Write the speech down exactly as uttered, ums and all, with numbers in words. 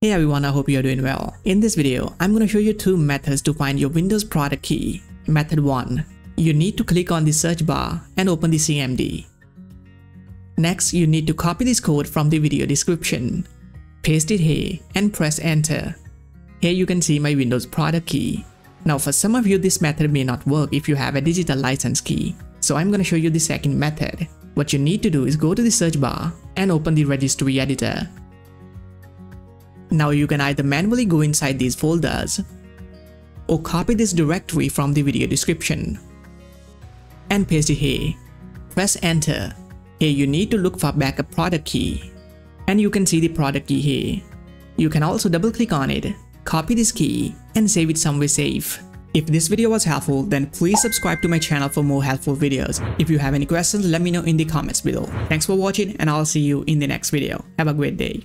Hey everyone, I hope you are doing well. In this video, I'm going to show you two methods to find your Windows product key. Method one. You need to click on the search bar and open the C M D. Next, you need to copy this code from the video description. Paste it here and press enter. Here you can see my Windows product key. Now for some of you, this method may not work if you have a digital license key. So I'm going to show you the second method. What you need to do is go to the search bar and open the registry editor. Now you can either manually go inside these folders or copy this directory from the video description and paste it here. Press enter. Here you need to look for backup product key and you can see the product key here. You can also double click on it, copy this key and save it somewhere safe. If this video was helpful, then please subscribe to my channel for more helpful videos. If you have any questions, let me know in the comments below. Thanks for watching and I'll see you in the next video. Have a great day.